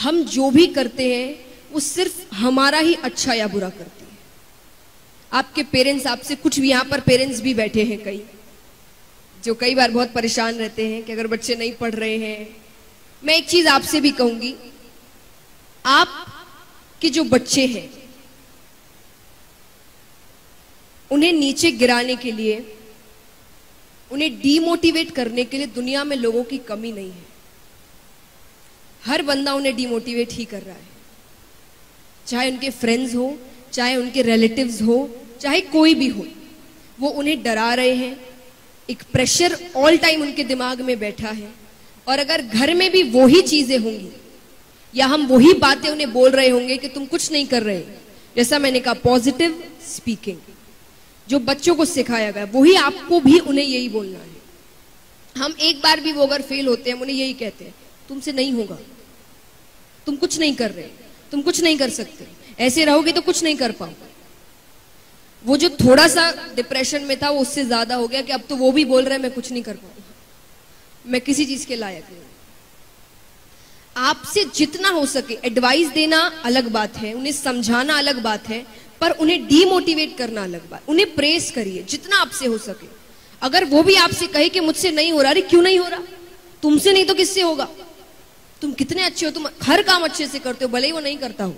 हम जो भी करते हैं वो सिर्फ हमारा ही अच्छा या बुरा करते हैं। आपके पेरेंट्स आपसे कुछ भी, यहाँ पर पेरेंट्स भी बैठे हैं कई, जो कई बार बहुत परेशान रहते हैं कि अगर बच्चे नहीं पढ़ रहे हैं। मैं एक चीज आपसे भी कहूंगी, आप के जो बच्चे हैं उन्हें नीचे गिराने के लिए, उन्हें डीमोटिवेट करने के लिए दुनिया में लोगों की कमी नहीं है। हर बंदा उन्हें डीमोटिवेट ही कर रहा है, चाहे उनके फ्रेंड्स हो, चाहे उनके रिलेटिव्स हो, चाहे कोई भी हो। वो उन्हें डरा रहे हैं, एक प्रेशर ऑल टाइम उनके दिमाग में बैठा है। और अगर घर में भी वही चीजें होंगी या हम वही बातें उन्हें बोल रहे होंगे कि तुम कुछ नहीं कर रहे, जैसा मैंने कहा पॉजिटिव स्पीकिंग जो बच्चों को सिखाया गया, वही आपको भी उन्हें यही बोलना है। हम एक बार भी वो अगर फेल होते हैं, हम उन्हें यही कहते हैं तुमसे नहीं होगा, तुम कुछ नहीं कर रहे, तुम कुछ नहीं कर सकते, ऐसे रहोगे तो कुछ नहीं कर पाओगे। वो जो थोड़ा सा डिप्रेशन में था वो उससे ज्यादा हो गया कि अब तो वो भी बोल रहा है मैं कुछ नहीं कर पाऊंगा, मैं किसी चीज के लायक नहीं। आपसे जितना हो सके एडवाइस देना अलग बात है, उन्हें समझाना अलग बात है, पर उन्हें डीमोटिवेट करना अलग बात। उन्हें प्रेस करिए जितना आपसे हो सके। अगर वो भी आपसे कहे कि मुझसे नहीं हो रहा, अरे क्यों नहीं हो रहा, तुमसे नहीं तो किससे होगा, तुम कितने अच्छे हो, तुम हर काम अच्छे से करते हो, भले ही वो नहीं करता हो,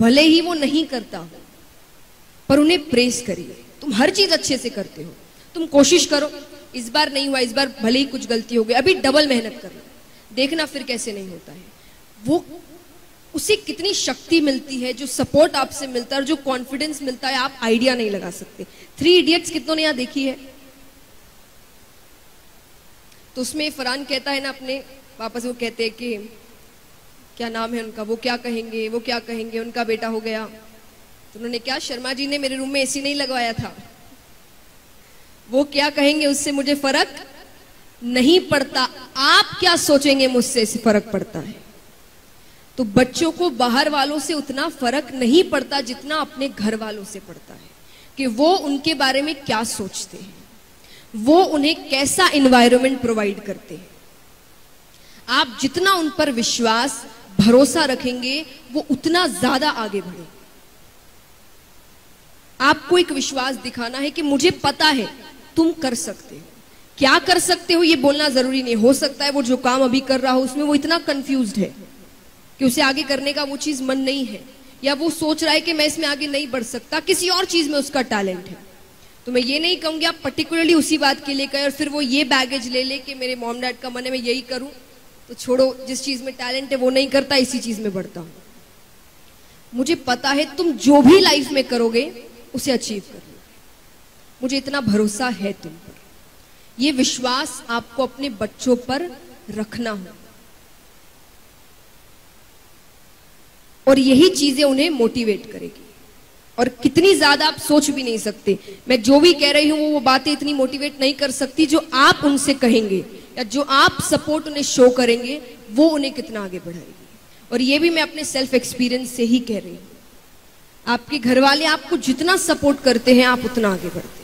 भले ही वो नहीं करता हो, पर उन्हें प्रेस करिए, तुम हर चीज अच्छे से करते हो, तुम कोशिश करो, इस बार नहीं हुआ, इस बार भले ही कुछ गलती हो गई, अभी डबल मेहनत करना, देखना फिर कैसे नहीं होता है। वो उसे कितनी शक्ति मिलती है, जो सपोर्ट आपसे मिलता है और जो कॉन्फिडेंस मिलता है, आप आइडिया नहीं लगा सकते। 3 इडियट्स कितनों ने यहां देखी है? तो उसमें फरहान कहता है ना अपने वापस, वो कहते हैं कि क्या नाम है उनका, वो क्या कहेंगे, वो क्या कहेंगे, उनका बेटा हो गया। तो उन्होंने क्या, शर्मा जी ने मेरे रूम में एसी नहीं लगवाया था, वो क्या कहेंगे उससे मुझे फर्क नहीं पड़ता, आप क्या सोचेंगे मुझसे फर्क पड़ता है। तो बच्चों को बाहर वालों से उतना फर्क नहीं पड़ता जितना अपने घर वालों से पड़ता है, कि वो उनके बारे में क्या सोचते हैं, वो उन्हें कैसा एनवायरनमेंट प्रोवाइड करते हैं। आप जितना उन पर विश्वास, भरोसा रखेंगे, वो उतना ज्यादा आगे बढ़े। आपको एक विश्वास दिखाना है कि मुझे पता है तुम कर सकते हो। क्या कर सकते हो ये बोलना जरूरी नहीं, हो सकता है वो जो काम अभी कर रहा हो उसमें वो इतना कंफ्यूज्ड है कि उसे आगे करने का वो चीज मन नहीं है, या वो सोच रहा है कि मैं इसमें आगे नहीं बढ़ सकता, किसी और चीज में उसका टैलेंट है। तो मैं ये नहीं कहूंगी आप पर्टिकुलरली उसी बात के लिए कहें और फिर वो ये बैगेज ले ले कि मेरे मॉम डैड का मन है मैं यही करूं, तो छोड़ो, जिस चीज में टैलेंट है वो नहीं करता, इसी चीज में बढ़ता हूं। मुझे पता है तुम जो भी लाइफ में करोगे उसे अचीव कर लो, मुझे इतना भरोसा है तुम पर। यह विश्वास आपको अपने बच्चों पर रखना होगा और यही चीजें उन्हें मोटिवेट करेगी। और कितनी ज्यादा आप सोच भी नहीं सकते, मैं जो भी कह रही हूं वो बातें इतनी मोटिवेट नहीं कर सकती, जो आप उनसे कहेंगे या जो आप सपोर्ट उन्हें शो करेंगे वो उन्हें कितना आगे बढ़ाएगी। और ये भी मैं अपने सेल्फ एक्सपीरियंस से ही कह रही हूं, आपके घर वाले आपको जितना सपोर्ट करते हैं आप उतना आगे बढ़ते हैं।